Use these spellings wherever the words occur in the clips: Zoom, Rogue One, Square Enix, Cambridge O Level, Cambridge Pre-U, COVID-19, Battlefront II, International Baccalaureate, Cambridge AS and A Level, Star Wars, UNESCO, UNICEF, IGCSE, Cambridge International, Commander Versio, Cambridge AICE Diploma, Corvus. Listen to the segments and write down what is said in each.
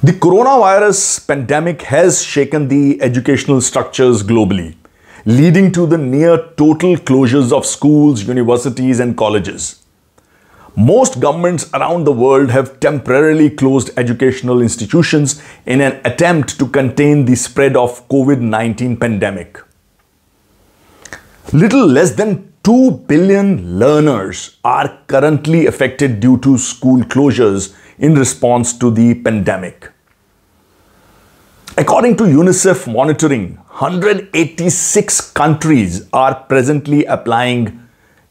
The coronavirus pandemic has shaken the educational structures globally, leading to the near total closures of schools, universities and colleges. Most governments around the world have temporarily closed educational institutions in an attempt to contain the spread of COVID-19 pandemic. Little less than 2 billion learners are currently affected due to school closures in response to the pandemic. According to UNICEF monitoring, 186 countries are presently applying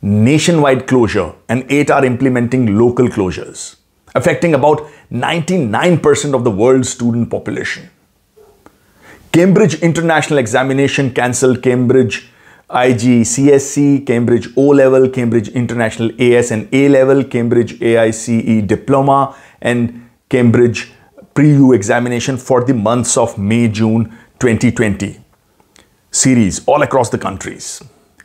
nationwide closure and 8 are implementing local closures, affecting about 99% of the world's student population. Cambridge International Examination cancelled Cambridge IGCSE, Cambridge O Level, Cambridge International AS and A Level, Cambridge AICE Diploma and Cambridge Pre-U examination for the months of May-June 2020 series all across the countries.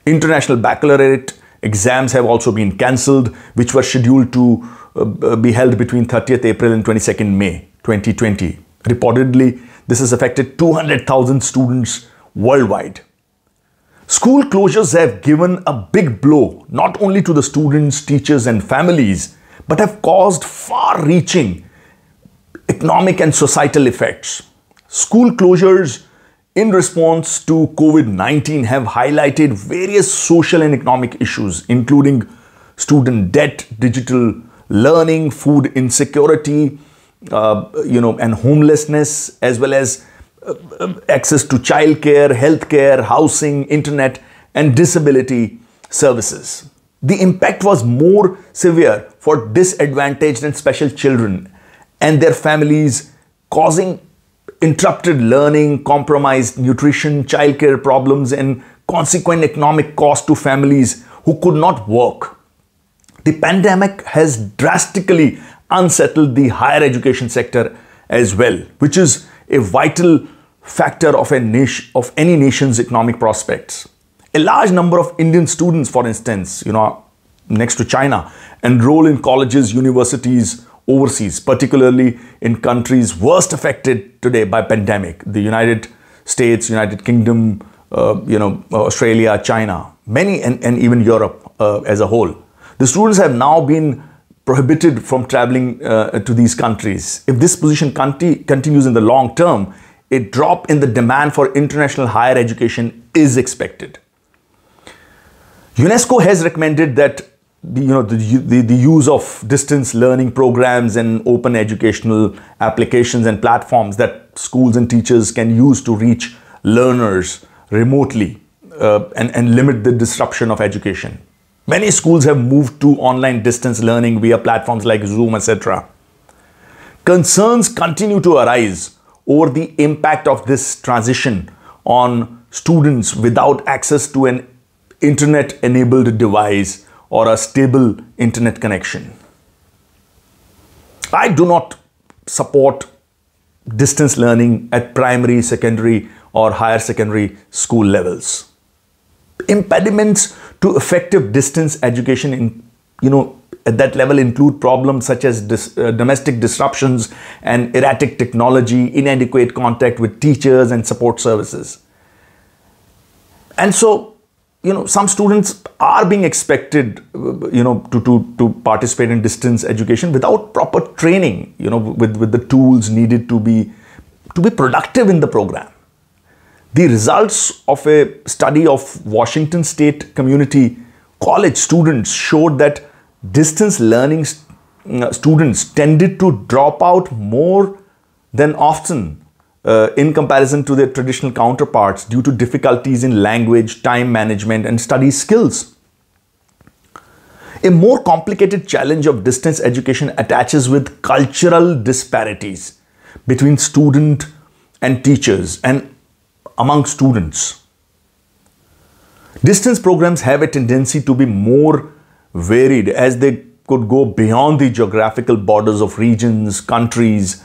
International Baccalaureate exams have also been cancelled, which were scheduled to be held between 30th April and 22nd May 2020. Reportedly, this has affected 200,000 students worldwide. School closures have given a big blow not only to the students, teachers and families, but have caused far-reaching economic and societal effects. School closures in response to COVID-19 have highlighted various social and economic issues, including student debt, digital learning, food insecurity, and homelessness, as well as access to childcare, healthcare, housing, internet, and disability services. The impact was more severe for disadvantaged and special children and their families, causing interrupted learning, compromised nutrition, childcare problems, and consequent economic cost to families who could not work. The pandemic has drastically unsettled the higher education sector as well, which is a vital factor of any nation's economic prospects. A large number of Indian students, for instance, next to China, enroll in colleges, universities overseas, particularly in countries worst affected today by pandemic: the United States, United Kingdom, Australia, China, many, and even Europe as a whole. The students have now been prohibited from traveling to these countries. If this position continues in the long term, a drop in the demand for international higher education is expected. UNESCO has recommended that the use of distance learning programs and open educational applications and platforms that schools and teachers can use to reach learners remotely and limit the disruption of education. Many schools have moved to online distance learning via platforms like Zoom, etc. Concerns continue to arise over the impact of this transition on students without access to an internet-enabled device or a stable internet connection. I do not support distance learning at primary, secondary, or higher secondary school levels. Impediments to effective distance education at that level include problems such as domestic disruptions and erratic technology, inadequate contact with teachers and support services. And so, some students are being expected, to participate in distance education without proper training, with the tools needed to be productive in the program. The results of a study of Washington State Community College students showed that distance learning students tended to drop out more than often in comparison to their traditional counterparts due to difficulties in language, time management and study skills. A more complicated challenge of distance education attaches with cultural disparities between student and teachers and among students. Distance programs have a tendency to be more varied as they could go beyond the geographical borders of regions, countries,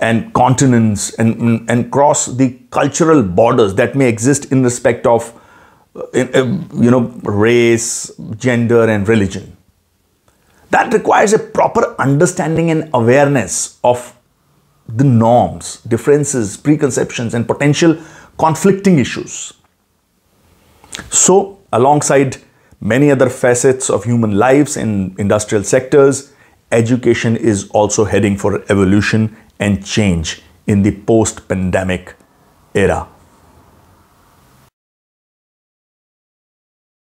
and continents and cross the cultural borders that may exist in respect of race, gender and religion. That requires a proper understanding and awareness of the norms, differences, preconceptions, and potential conflicting issues. So, alongside many other facets of human lives in industrial sectors, education is also heading for evolution and change in the post-pandemic era.